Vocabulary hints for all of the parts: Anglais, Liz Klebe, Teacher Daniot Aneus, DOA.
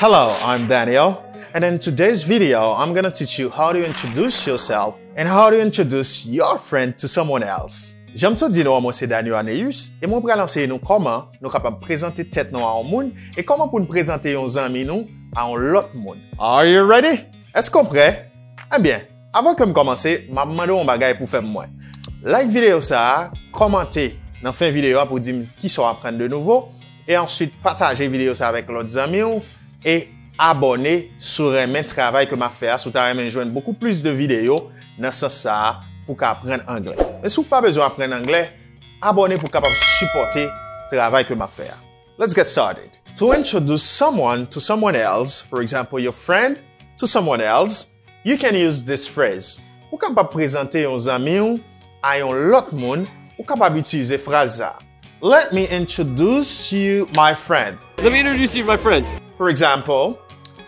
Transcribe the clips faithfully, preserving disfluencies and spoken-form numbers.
Hello, I'm Daniel, and in today's video, I'm gonna teach you how to introduce yourself and how to introduce your friend to someone else. J'aime ça dire nous, moi c'est Daniot Aneus, et moi pour lancer nous comment nous capable présenter tête nous à un monde et comment pour nous présenter nos amis nous à un autre monde. Are you ready? Est-ce qu'on prêt? Eh bien, avant que me commencer, m'a demandé un bagage pour faire moi. Like vidéo ça, commentez dans fin vidéo pour dire qui sont apprendre de nouveau et ensuite partagez vidéo ça avec l'autre ami ou et abonner sur un même travail que m'a fait, sur ta même joindre beaucoup plus de vidéos dans ce ça pour qu'apprendre anglais. Mais si vous pas besoin d'apprendre anglais, abonnez pour capable supporter travail que m'a fait. Let's get started. To introduce someone to someone else, for example, your friend to someone else, you can use this phrase. Pour capable présenter aux amis à un autre monde, vous capable utiliser phrase ça. Let me introduce you my friend. Let me introduce you my friend. For example,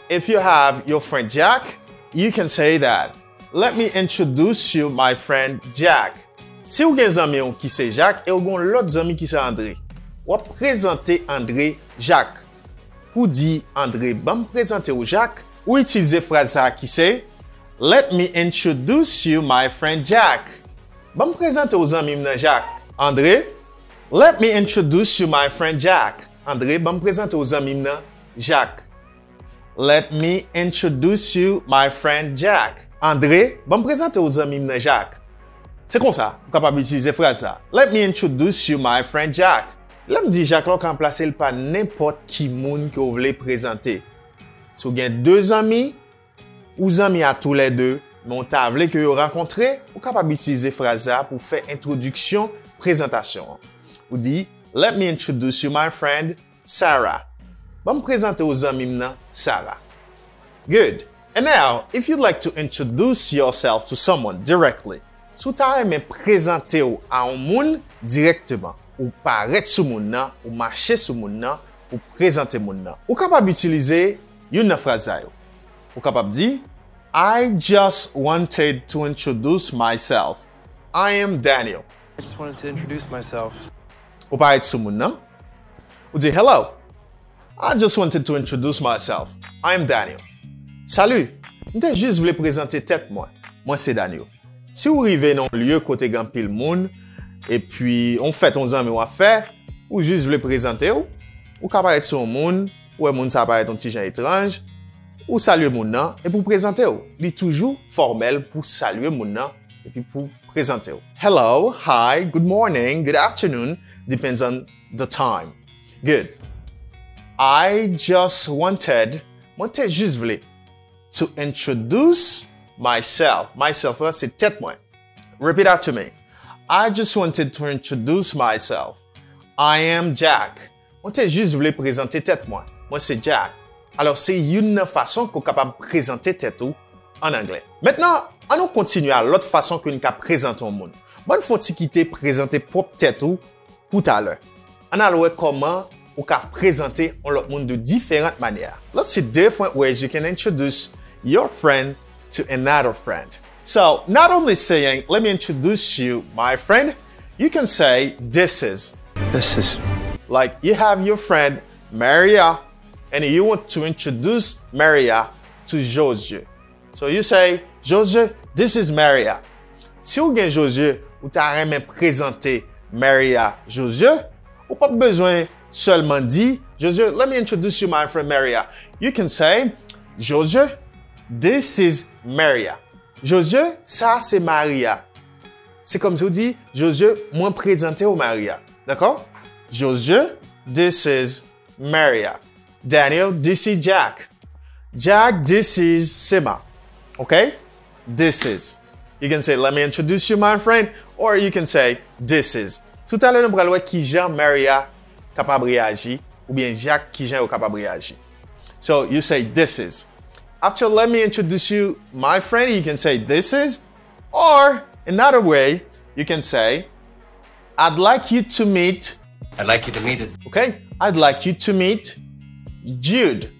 if you have your friend Jack, you can say that. Let me introduce you my friend Jack. Si vous avez un ami qui c'est Jack et vous avez l'autre ami qui c'est André, vous présentez André Jack. Pour dire André, bon présenter au Jack, ou utilisez phrase ça qui c'est Let me introduce you my friend Jack. Bon présenter aux amis de Jack. André, let me introduce you my friend Jack. André, bon présenter aux amis de Jack. Let me introduce you my friend Jack. André, bon me présenter aux amis de Jack. C'est comme ça, vous êtes capable d'utiliser phrase ça. Let me introduce you my friend Jack. Là, me dit Jack, là, qu'on place le pas n'importe qui monde que vous voulez présenter. Si vous avez deux amis, ou amis à tous les deux, mais on t'a voulu que vous rencontrez, vous êtes capable d'utiliser phrase ça pour faire introduction, présentation. Vous dites, let me introduce you my friend Sarah. Bon me présenter aux amis maintenant, Sarah. Good. And now, if you'd like to introduce yourself to someone directly, sou ta aimé présenter ou à un monde directement, ou paraître sous moun nan, ou marcher sous moun nan, ou présenter moun nan. Ou capable utiliser une phrase ça yo. Ou capable dire I just wanted to introduce myself. I am Daniel. I just wanted to introduce myself. Ou paraître sous moun nan. Ou dire hello. I just wanted to introduce myself. I'm Daniel. Salut, je juste voulais présenter tête moi. Moi c'est Daniel. Si vous arrivez dans un lieu côté grand pile monde et puis on fait on amis ou affaire ou juste voulez présenter ou ou apparaître sur monde ou un monde ça apparaît un petit gens étrange ou saluer monde nan et pour présenter ou. Il est toujours formel pour saluer monde nan et puis pour présenter ou. Hello, hi, good morning, good afternoon depends on the time. Good. I just wanted, moi t'ai juste voulu, to introduce myself. Myself, c'est tête moi. Repeat after me. I just wanted to introduce myself. I am Jack. Moi t'ai juste voulu présenter tête moi. Moi c'est Jack. Alors c'est une façon qu'on est capable de présenter tête ou en anglais. Maintenant, on continue à l'autre façon qu'on est capable de présenter au monde. Bonne faut-il quitter présenter propre tête ou tout à l'heure. On a l'oué comment ou ka présenter on l'autre monde de différentes manières. Let's see different ways you can introduce your friend to another friend. So, not only saying, let me introduce you, my friend, you can say, this is. This is. Like, you have your friend, Maria, and you want to introduce Maria to Josie. So, you say, Josie, this is Maria. Si ou gen Josie, ou ta remen présenter Maria, Josie, ou pas besoin seulement dit, Josie, let me introduce you my friend Maria. You can say, Josie, this is Maria. Josie, ça c'est Maria. C'est comme si vous dites, Josie, moi présenter au Maria. D'accord? Josie, this is Maria. Daniel, this is Jack. Jack, this is Sima. Okay? This is. You can say, let me introduce you my friend. Or you can say, this is. Tout à l'heure, nous allons voir qui Jean Maria capable réagir ou bien Jacques qui est capable réagir. So you say this is. After let me introduce you my friend, you can say this is, or another way you can say I'd like you to meet. I'd like you to meet it. Okay? I'd like you to meet Jude.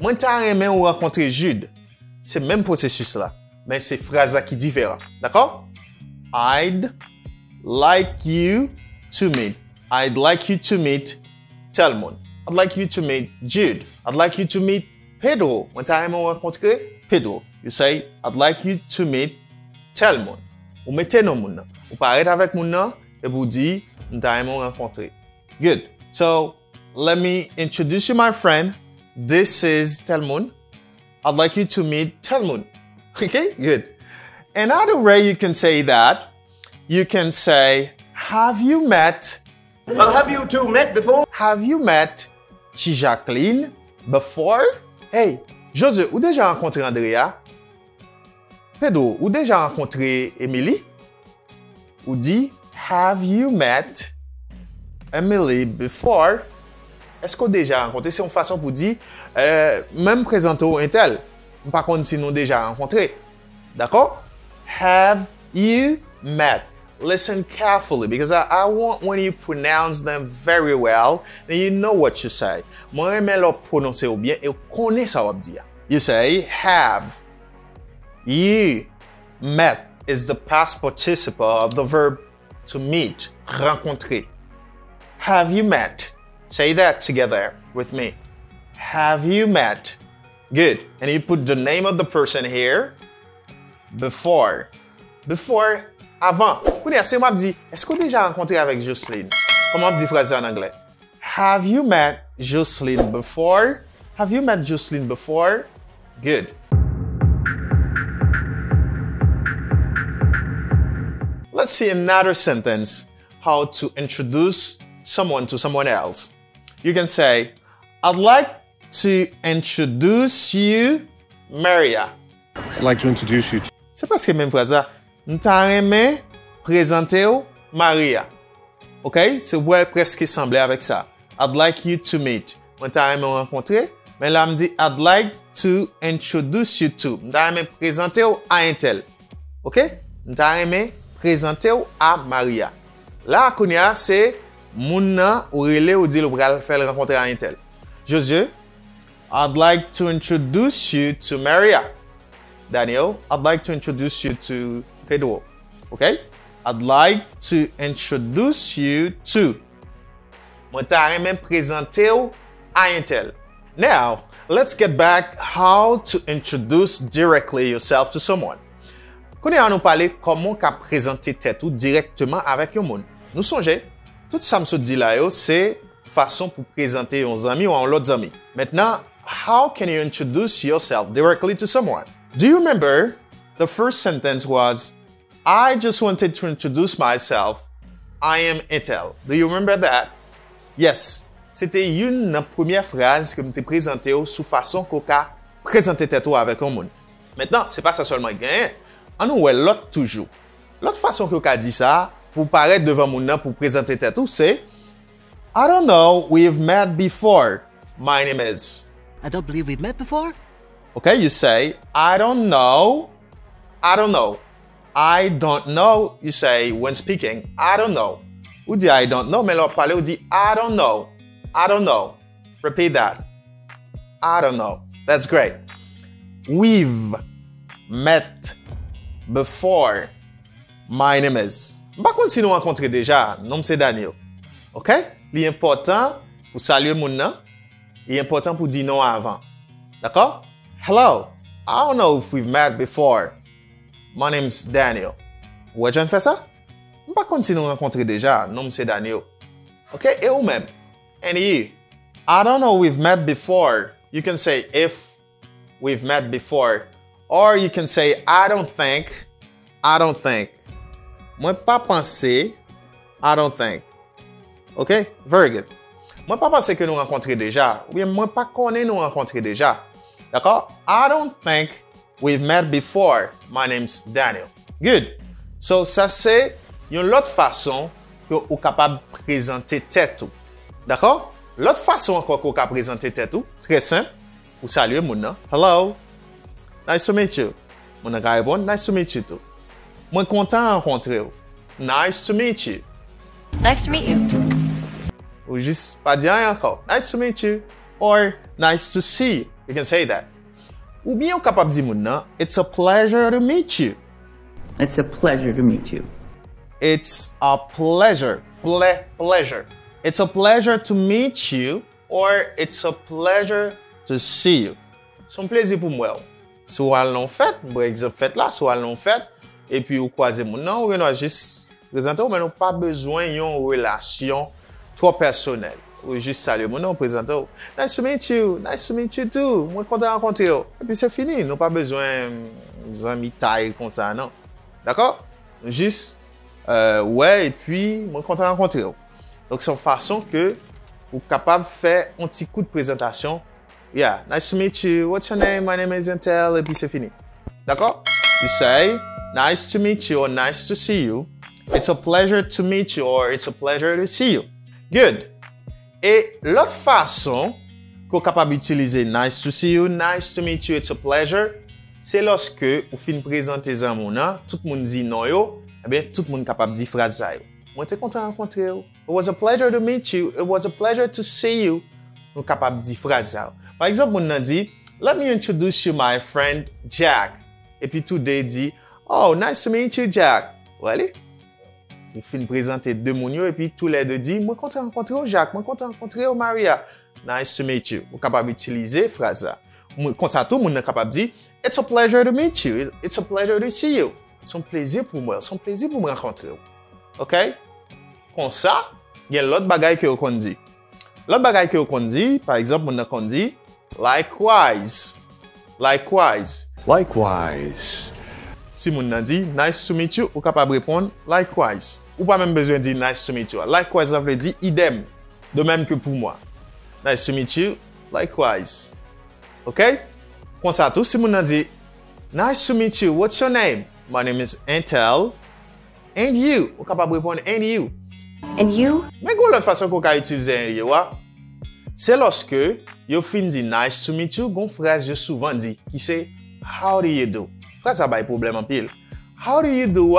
Moi t'ai aimé ou rencontrer Jude. C'est le même processus là, mais c'est phrase qui différent. D'accord? I'd like you to meet. I'd like you to meet Telmon. I'd like you to meet Jude. I'd like you to meet Pedro, when I am on Pedro, you say, I'd like you to meet Telmon. Ou mettez non moun. Ou parlez avec moun nan, et vous dites, nous t'aimons rencontrer. Good. So, let me introduce you, my friend. This is Telmon. I'd like you to meet Telmon. Okay? Good. Another way you can say that, you can say, have you met... Well, have you two met before? Have you met Jacqueline before? Hey, José, ou déjà rencontré Andrea? Pedro, ou déjà rencontré Emily? Ou dit, have you met Emily before? Est-ce qu'on déjà rencontré? C'est une façon pour dire, euh, même présenter au Intel. Par contre, si nous déjà rencontré. D'accord? Have you met? Listen carefully, because I, I want when you pronounce them very well, then you know what you say. Moi, j'aime leur prononcer ou bien, et connais ça ou dire. You say, have you met is the past participle of the verb to meet, rencontrer. Have you met? Say that together with me. Have you met? Good. And you put the name of the person here. Before. Before, avant. Si on me dit, est-ce que vous avez déjà rencontré avec Jocelyne? Comment on dit phrase en anglais? Have you met Jocelyne before? Have you met Jocelyne before? Good. Let's see another sentence, how to introduce someone to someone else. You can say, I'd like to introduce you, Maria. I'd like to introduce you to... C'est presque la même phrase. N'tareme présentez-vous Maria. OK? C'est presque semblé avec ça. I'd like you to meet. N'tareme rencontrer. Mais là, me dit, I'd like to introduce you to. N'tareme présentez-vous à un tel. OK? N'tareme présentez-vous à Maria. Là, Kounia, c'est Mouna ou Relé ou dit le bral faire rencontrer à un tel. Josué, I'd like to introduce you to Maria. Daniel, I'd like to introduce you to Pedro. Okay? I'd like to introduce you to. Moi t'ai même présenté à un tel. Now, let's get back how to introduce directly yourself to someone. Kone an nou pale comment ka présenter tête ou directement avec yon moun. Nou sonje, tout ça m'so di la yo, c'est façon pour présenter yon ami ou an l'autre ami. Maintenant, how can you introduce yourself directly to someone? Do you remember the first sentence was, I just wanted to introduce myself. I am Intel. Do you remember that? Yes. C'était une première phrase que m'était présentée sous façon qu'on a présenté tête avec un monde. Maintenant, c'est pas ça seulement gagné. On nous l'autre toujours. L'autre façon qu'on a dit ça pour paraître devant mon nom pour présenter tête c'est I don't know we've met before. My name is. I don't believe we've met before. Okay, you say, I don't know, I don't know. I don't know, you say, when speaking, I don't know. Ou dit I don't know, mais lor parle ou dit I don't know, I don't know. Repeat that. I don't know. That's great. We've met before. My name is. Bakon si nou rencontre deja, nom se Daniel. Okay? Li important pou salye moun nan, li important pou di non avant. D'accord? Hello, I don't know if we've met before. My name's Daniel. Ou est-ce que fait ça? Je ne sais pas si nous rencontrons déjà. Nom c'est Daniel. OK? Et ou même. And you. I don't know we've met before. You can say if we've met before. Or you can say I don't think. I don't think. Moi pas penser. I don't think. OK? Very good. Moi pas penser que nous rencontrons déjà. Ou bien moi pas connais nous rencontrons déjà. D'accord? I don't think we've met before. My name's Daniel. Good. So, ça c'est une autre façon que vous êtes capable de présenter tête. D'accord? L'autre façon encore que vous êtes capable de présenter tête, très simple. Vous saluez mon nom. Hello. Nice to meet you. Mon nom est bon. Nice to meet you too. Je suis content de rencontrer vous. Nice to meet you. Nice to meet you. Ou juste pas dire encore. Nice to meet you. Or nice to see you. You can say that. Ou bien ou capable di moun nan, it's a pleasure to meet you. It's a pleasure to meet you. It's a pleasure. Ple pleasure. It's a pleasure to meet you or it's a pleasure to see you. son plaisir pour moi. Soit elle l'ont fait, par exemple, fête là, soit elle l'ont fait, et puis vous croisez mon nom, vous n'avez juste présenté, mais nous pas besoin d'une relation trop personnelle. Ou juste saluer mon nom, présenter. Nice to meet you, nice to meet you too. Moi, content de rencontrer. Et puis c'est fini, nous n'avons pas besoin des amis taille comme ça, non. D'accord? Juste, euh, ouais, et puis, moi, content de rencontrer. Donc, c'est une façon que vous êtes capable de faire un petit coup de présentation. Yeah, nice to meet you. What's your name? My name is Intel. Et puis c'est fini. D'accord? You say, nice to meet you or nice to see you. It's a pleasure to meet you or it's a pleasure to see you. Good. Et l'autre façon qu'on est capable d'utiliser nice to see you, nice to meet you, it's a pleasure, c'est lorsque vous finissez de présenter les amours, tout le monde dit non, yo, eh bien, tout le monde est capable de dire phrase ça. Moi, j'étais content de rencontrer vous. It was a pleasure to meet you. It was a pleasure to see you. Nous sommes capables de dire phrase ça. Par exemple, on a dit, let me introduce you my friend Jack. Et puis, today dit, oh, nice to meet you, Jack. Voilà. Vous finissez de présenter deux mounions et puis tous les deux disent « Moi, content de rencontrer Jacques, moi, content de rencontrer Maria. » Nice to meet you. Vous êtes capable d'utiliser phrase là. Comme ça, tout le monde est capable de dire « It's a pleasure to meet you. It's a pleasure to see you. » C'est un plaisir pour moi. C'est un plaisir pour me rencontrer. OK? Comme ça, il y a l'autre bagaille que vous dit. L'autre bagaille que vous dit, par exemple, on dit « Likewise. Likewise. Likewise. » Si vous dit « Nice to meet you », vous êtes capable de répondre « Likewise ». Ou pas même besoin de dire nice to meet you. Likewise, ça veut dire idem. De même que pour moi. Nice to meet you. Likewise. OK? Comme ça, tout si mon dit nice to meet you. What's your name? My name is Intel. And you. Vous êtes capable de répondre and you. And you? Mais quoi la façon qu'on peut utiliser and you? C'est lorsque vous finissez nice to meet you. Une phrase que je souvent dis qui c'est how do you do? Phrase ça va être problème en pile. How do you do?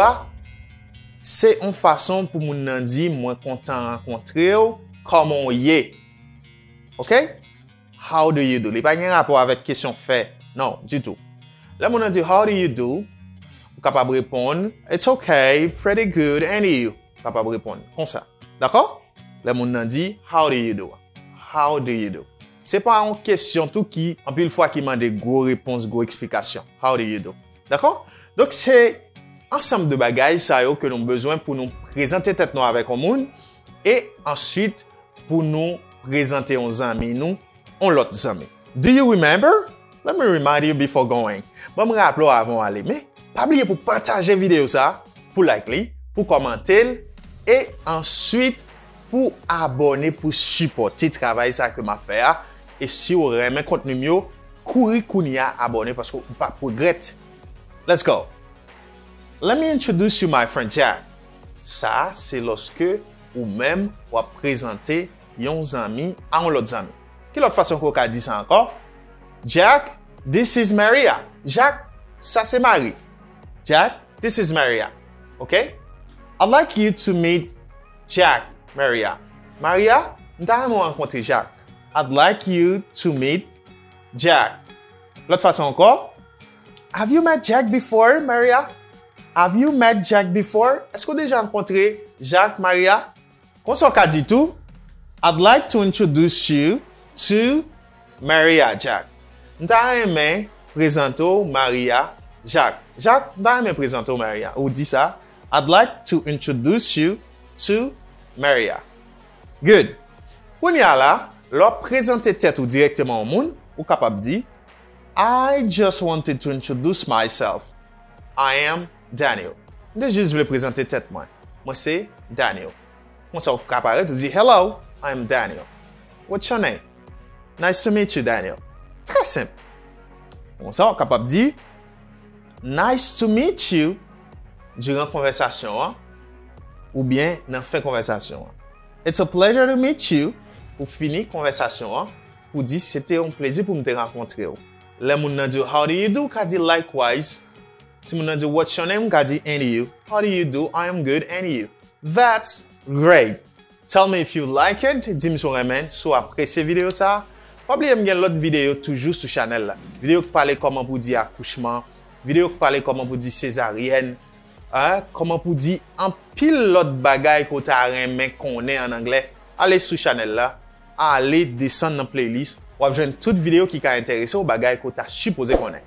C'est une façon pour mon dire moi content de rencontrer comment y est. OK? How do you do? Il n'y a pas de rapport avec question fait. Non, du tout. Là, mon dit how do you do? Vous êtes capable de répondre it's okay, pretty good, and you? Vous êtes capable de répondre comme ça. D'accord? Là, mon dit how do you do? How do you do? C'est pas une question tout qui, en plus, fois qui m'a des gros réponses, gros explications. How do you do? D'accord? Donc, c'est ensemble de bagages ça y est que nous avons besoin pour nous présenter tête noire avec le monde et ensuite pour nous présenter aux amis nous on l'autre amis. Do you remember? Let me remind you before going. Bon, me rappelons avant d'aller, mais pas oublier pour partager vidéo ça, pour liker, pour commenter et ensuite pour abonner pour supporter travail ça que m'a fait et si vous aimez contenu mieux, courir kounia abonner parce que pas progresser. Let's go. Let me introduce you my friend Jack. Ça, c'est lorsque ou même ou a présenté yon ami à un autre ami. Quelle autre façon qu'on a dit ça encore? Jack, this is Maria. Jack, ça c'est Marie. Jack, this is Maria. OK? I'd like you to meet Jack, Maria. Maria, m'ta aimé rencontrer Jack. I'd like you to meet Jack. L'autre façon encore? Have you met Jack before, Maria? Have you met Jack before? Est-ce que vous avez déjà rencontré Jack, Maria? Comme ça, on dit tout. I'd like to introduce you to Maria, Jack. Nous allons présenter Maria, Jack. Jack, nous allons présenter Maria. Ou dit ça. I'd like to introduce you to Maria. Good. Quand vous avez là, vous présentez tête ou directement au monde, vous êtes capable de dire I just wanted to introduce myself. I am Daniel. Je juste vous présenter tête moi. Moi c'est Daniel. Quand ça apparaît, tu dis hello, I'm Daniel. What's your name? Nice to meet you, Daniel. Très simple. Quand ça capable de dire nice to meet you durant conversation hein? Ou bien dans fin conversation. Hein? It's a pleasure to meet you. Pour finir conversation hein? Pour dire c'était un plaisir pour me rencontrer. Les gens disent how do you do? Quand dit likewise. Si mon dit what's your name, Gadi, and you. How do you do? I am good, and you. That's great. Tell me if you like it. Dis-moi sur remen, si vous appréciez cette vidéo ça. Pas oublier bien l'autre vidéo toujours sur channel là. Vidéo qui parle comment pour dire accouchement, vidéo qui parle comment pour dire césarienne, hein, comment pour dire en pile l'autre bagaille qu'on t'a rien mais qu'on est en anglais. Allez sur channel là, allez descendre dans playlist, ou avez toute vidéo qui est intéressée aux bagages que vous avez supposé connaître.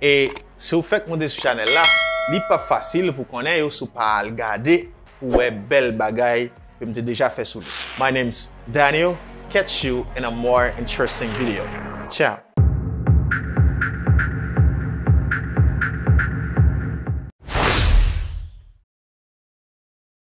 Et si vous faites monter sur channel là, il n'est pas facile pour connaître et si vous pas regarder pour les belles bagages que vous avez déjà fait sous lui. My name's Daniel. Catch you in a more interesting video. Ciao.